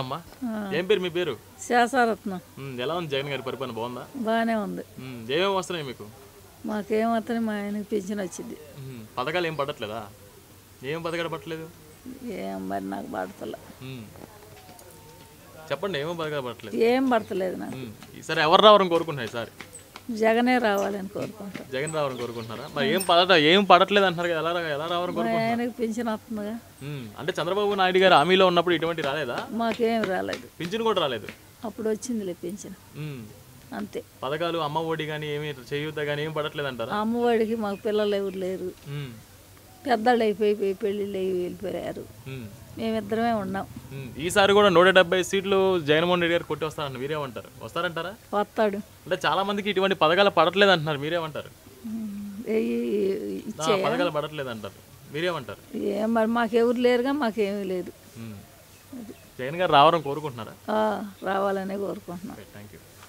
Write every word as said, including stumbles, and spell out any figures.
అమ్మా ఏం పేరు మీ పేరు? శాసరత్న. ఎలా ఉంది జగన్ గారి పరిపాలన, బాగుందా? బాగానే ఉంది. ఏమేమి వస్తున్నాయి మీకు? మాకేం వస్తున్నాయి, మా ఆయనకి పెన్షన్ వచ్చింది. పథకాలు ఏం పడట్లేదా? ఏం పథకాలు పడట్లేదు? ఏం మరి నాకు పడతలే. చెప్పండి, ఏమేమి పథకాలు పడట్లేదు? ఏం పడతలేదు నాకు. ఈసారి ఎవరు రావాలని కోరుకుంటున్నారు? ఈసారి జగనే రావాలని కోరుకుంటున్నా. జగన్ రావాలని కోరుకుంటున్నారా? మరి ఏం పడ ఏం పడట్లేదు అంటున్నారు కదా, ఎలా ఎలా రావాలని కోరుకుంటున్నారు? ఆయనకి పెన్షన్ వస్తుందిగా. అంటే చంద్రబాబు నాయుడు గారు హామీలో ఉన్నప్పుడు ఇటువంటి రాలేదా? మాకేం రాలేదు. పింఛన్ కూడా రాలేదు. అప్పుడు వచ్చిందిలే పింఛన్, అంతే. పథకాలు అమ్మఒడి కానీ ఏమి చేయూత కానీ ఏం పడట్లేదు అంటారా? అమ్మఒడికి మాకు పిల్లలు ఎవరు లేరు, పెద్దలు అయిపోయి పెళ్ళిళ్ళు అయి వెళ్ళిపోయారు. మేమిద్దరమే ఉన్నాం. ఈసారి కూడా నూట డెబ్బై సీట్లు జగన్మోహన్ రెడ్డి గారు కొట్టి వస్తారంట, మీరేమంటారు? వస్తారంటారా? వస్తాడు. అంటే చాలా మందికి ఇటువంటి పథకాలు పడట్లేదు అంటున్నారు, మీరేమంటారు? పథకాలు పడట్లేదు అంటారు, మీరేమంటారు? ఏం మరి మాకెవరు లేరుగా, మాకేమీ లేదు. జగన్ గారు రావాలని కోరుకుంటున్నారా? రావాలనే కోరుకుంటున్నాను. Thank you.